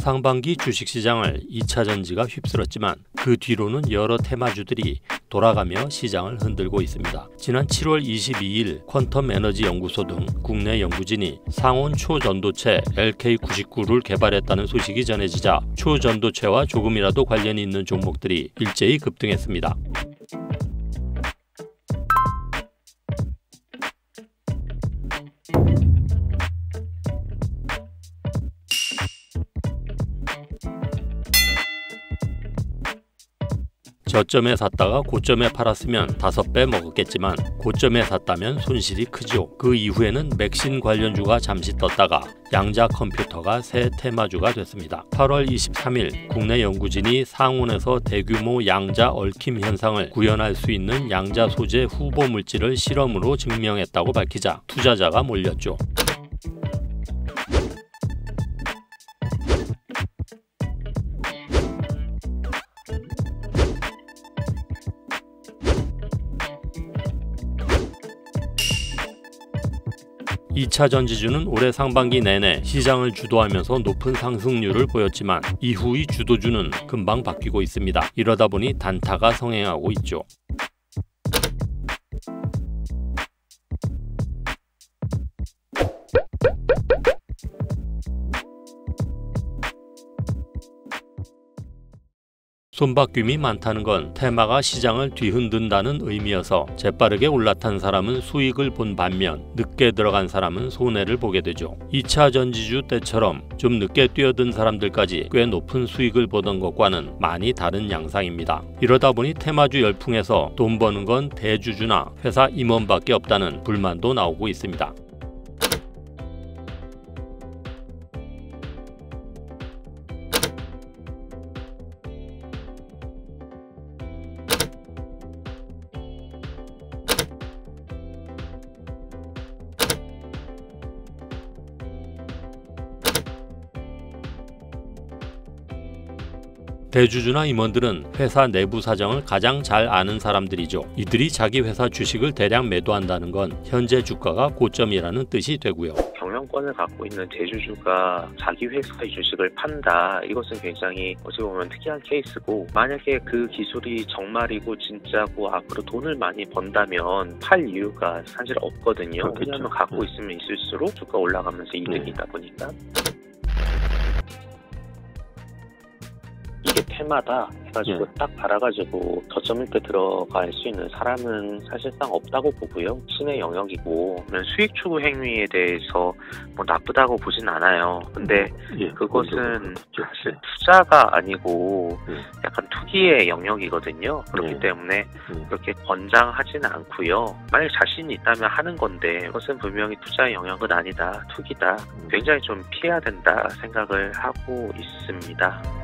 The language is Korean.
상반기 주식시장을 2차전지가 휩쓸었지만 그 뒤로는 여러 테마주들이 돌아가며 시장을 흔들고 있습니다. 지난 7월 22일 퀀텀에너지연구소 등 국내 연구진이 상온 초전도체 LK99를 개발했다는 소식이 전해지자 초전도체와 조금이라도 관련이 있는 종목들이 일제히 급등했습니다. 저점에 샀다가 고점에 팔았으면 5배 먹었겠지만 고점에 샀다면 손실이 크죠. 그 이후에는 맥신 관련주가 잠시 떴다가 양자 컴퓨터가 새 테마주가 됐습니다. 8월 23일 국내 연구진이 상온에서 대규모 양자 얽힘 현상을 구현할 수 있는 양자 소재 후보 물질을 실험으로 증명했다고 밝히자 투자자가 몰렸죠. 이차 전지주는 올해 상반기 내내 시장을 주도하면서 높은 상승률을 보였지만 이후의 주도주는 금방 바뀌고 있습니다. 이러다 보니 단타가 성행하고 있죠. 손바뀜이 많다는 건 테마가 시장을 뒤흔든다는 의미여서 재빠르게 올라탄 사람은 수익을 본 반면 늦게 들어간 사람은 손해를 보게 되죠. 2차 전지주 때처럼 좀 늦게 뛰어든 사람들까지 꽤 높은 수익을 보던 것과는 많이 다른 양상입니다. 이러다 보니 테마주 열풍에서 돈 버는 건 대주주나 회사 임원밖에 없다는 불만도 나오고 있습니다. 대주주나 임원들은 회사 내부 사정을 가장 잘 아는 사람들이죠. 이들이 자기 회사 주식을 대량 매도한다는 건 현재 주가가 고점이라는 뜻이 되고요. 경영권을 갖고 있는 대주주가 자기 회사의 주식을 판다. 이것은 굉장히 어찌 보면 특이한 케이스고, 만약에 그 기술이 정말이고 진짜고 앞으로 돈을 많이 번다면 팔 이유가 사실 없거든요. 그렇겠죠. 왜냐하면 갖고 있으면 있을수록 주가 올라가면서 이득이다 보니까. 해마다 해가지고 딱 바라가지고 저점일 때 들어갈 수 있는 사람은 사실상 없다고 보고요. 신의 영역이고 수익 추구 행위에 대해서 뭐 나쁘다고 보진 않아요. 근데 그것은 사실 투자가 아니고 약간 투기의 영역이거든요. 그렇기 때문에 그렇게 권장하진 않고요. 만약 자신이 있다면 하는 건데 그것은 분명히 투자의 영역은 아니다. 투기다. 굉장히 좀 피해야 된다 생각을 하고 있습니다.